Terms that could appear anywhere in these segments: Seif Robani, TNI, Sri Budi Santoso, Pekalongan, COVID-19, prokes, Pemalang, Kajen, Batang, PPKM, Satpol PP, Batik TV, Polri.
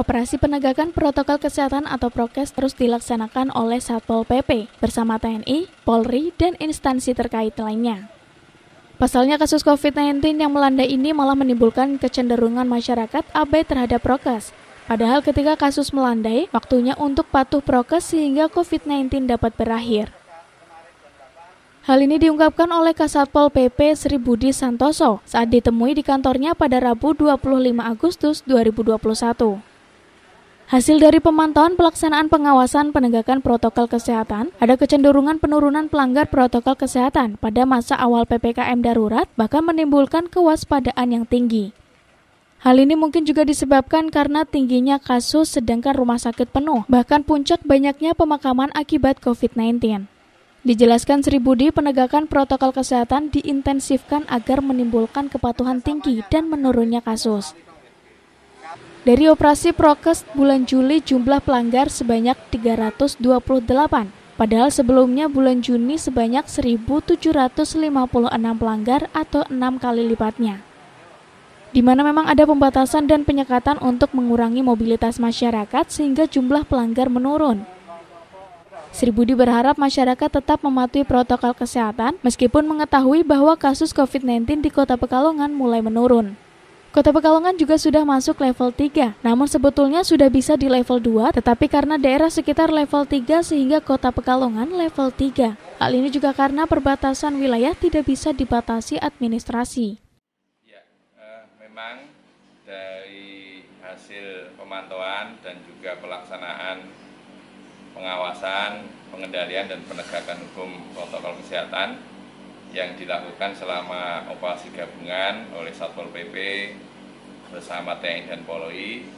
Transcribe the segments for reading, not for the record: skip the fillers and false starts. Operasi penegakan protokol kesehatan atau prokes terus dilaksanakan oleh Satpol PP bersama TNI, Polri, dan instansi terkait lainnya. Pasalnya kasus COVID-19 yang melanda ini malah menimbulkan kecenderungan masyarakat abai terhadap prokes. Padahal ketika kasus melandai, waktunya untuk patuh prokes sehingga COVID-19 dapat berakhir. Hal ini diungkapkan oleh Kasatpol PP Sri Budi Santoso saat ditemui di kantornya pada Rabu 25 Agustus 2021. Hasil dari pemantauan pelaksanaan pengawasan penegakan protokol kesehatan, ada kecenderungan penurunan pelanggar protokol kesehatan pada masa awal PPKM darurat, bahkan menimbulkan kewaspadaan yang tinggi. Hal ini mungkin juga disebabkan karena tingginya kasus sedangkan rumah sakit penuh, bahkan puncak banyaknya pemakaman akibat COVID-19. Dijelaskan Sri Budi, penegakan protokol kesehatan diintensifkan agar menimbulkan kepatuhan tinggi dan menurunnya kasus. Dari operasi prokes bulan Juli jumlah pelanggar sebanyak 328, padahal sebelumnya bulan Juni sebanyak 1.756 pelanggar atau 6 kali lipatnya. Di mana memang ada pembatasan dan penyekatan untuk mengurangi mobilitas masyarakat sehingga jumlah pelanggar menurun. Sri Budi berharap masyarakat tetap mematuhi protokol kesehatan meskipun mengetahui bahwa kasus COVID-19 di Kota Pekalongan mulai menurun. Kota Pekalongan juga sudah masuk level 3, namun sebetulnya sudah bisa di level 2, tetapi karena daerah sekitar level 3 sehingga Kota Pekalongan level 3. Hal ini juga karena perbatasan wilayah tidak bisa dibatasi administrasi. Ya, memang dari hasil pemantauan dan juga pelaksanaan pengawasan, pengendalian, dan penegakan hukum protokol kesehatan yang dilakukan selama operasi gabungan oleh Satpol PP bersama TNI dan Polri,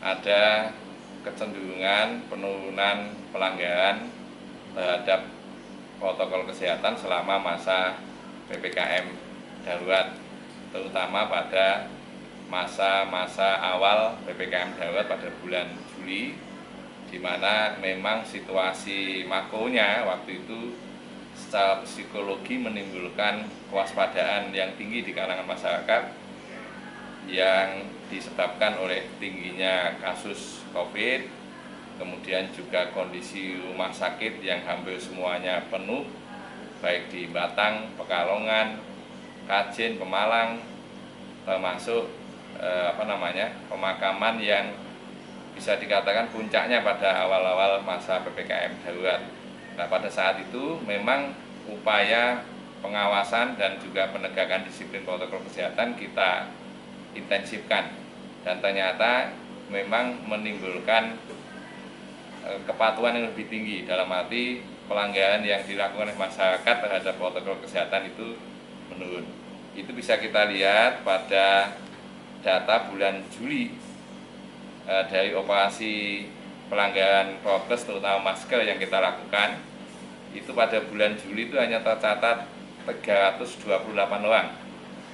ada kecenderungan penurunan pelanggaran terhadap protokol kesehatan selama masa PPKM darurat, terutama pada masa-masa awal PPKM darurat pada bulan Juli, di mana memang situasi makronya waktu itu secara psikologi menimbulkan kewaspadaan yang tinggi di kalangan masyarakat yang disebabkan oleh tingginya kasus COVID, kemudian juga kondisi rumah sakit yang hampir semuanya penuh, baik di Batang, Pekalongan, Kajen, Pemalang, termasuk pemakaman yang bisa dikatakan puncaknya pada awal-awal masa PPKM darurat. Nah, pada saat itu memang upaya pengawasan dan juga penegakan disiplin protokol kesehatan kita intensifkan. Dan ternyata memang menimbulkan kepatuhan yang lebih tinggi, dalam arti pelanggaran yang dilakukan oleh masyarakat terhadap protokol kesehatan itu menurun. Itu bisa kita lihat pada data bulan Juli dari operasi pelanggaran prokes terutama masker yang kita lakukan, itu pada bulan Juli itu hanya tercatat 328 orang.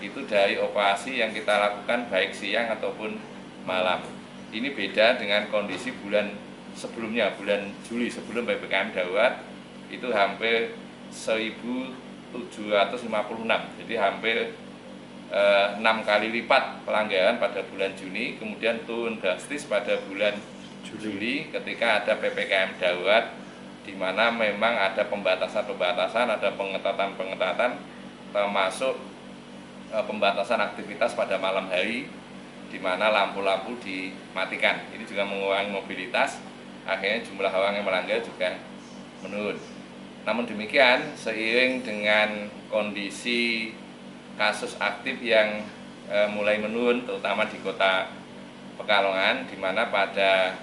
Itu dari operasi yang kita lakukan baik siang ataupun malam. Ini beda dengan kondisi bulan sebelumnya, bulan Juli sebelum PPKM darurat, itu hampir 1.756. Jadi hampir 6 kali lipat pelanggaran pada bulan Juni, kemudian turun drastis pada bulan Juli ketika ada PPKM darurat, di mana memang ada pembatasan-pembatasan, ada pengetatan-pengetatan, termasuk pembatasan aktivitas pada malam hari, di mana lampu-lampu dimatikan. Ini juga mengurangi mobilitas, akhirnya jumlah orang yang melanggar juga menurun. Namun demikian, seiring dengan kondisi kasus aktif yang mulai menurun, terutama di Kota Pekalongan, di mana pada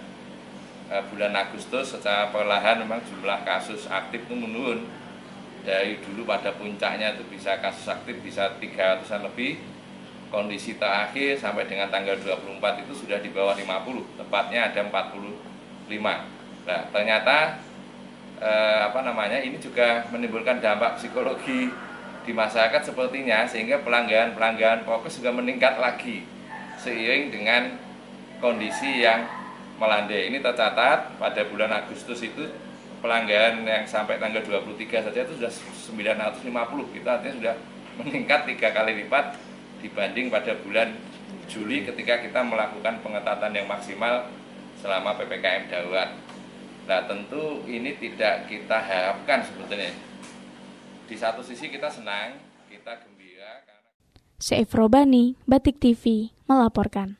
bulan Agustus secara perlahan memang jumlah kasus aktif itu menurun. Dari dulu pada puncaknya itu bisa kasus aktif bisa 300-an lebih, kondisi terakhir sampai dengan tanggal 24 itu sudah di bawah 50, tepatnya ada 45. Nah, ternyata ini juga menimbulkan dampak psikologi di masyarakat sepertinya, sehingga pelanggaran-pelanggaran prokes juga meningkat lagi seiring dengan kondisi yang melandai. Ini tercatat pada bulan Agustus itu pelanggaran yang sampai tanggal 23 saja itu sudah 950. Kita artinya sudah meningkat 3 kali lipat dibanding pada bulan Juli ketika kita melakukan pengetatan yang maksimal selama PPKM darurat. Nah, tentu ini tidak kita harapkan sebetulnya. Di satu sisi kita senang, kita gembira. Seif Robani, Batik TV, melaporkan.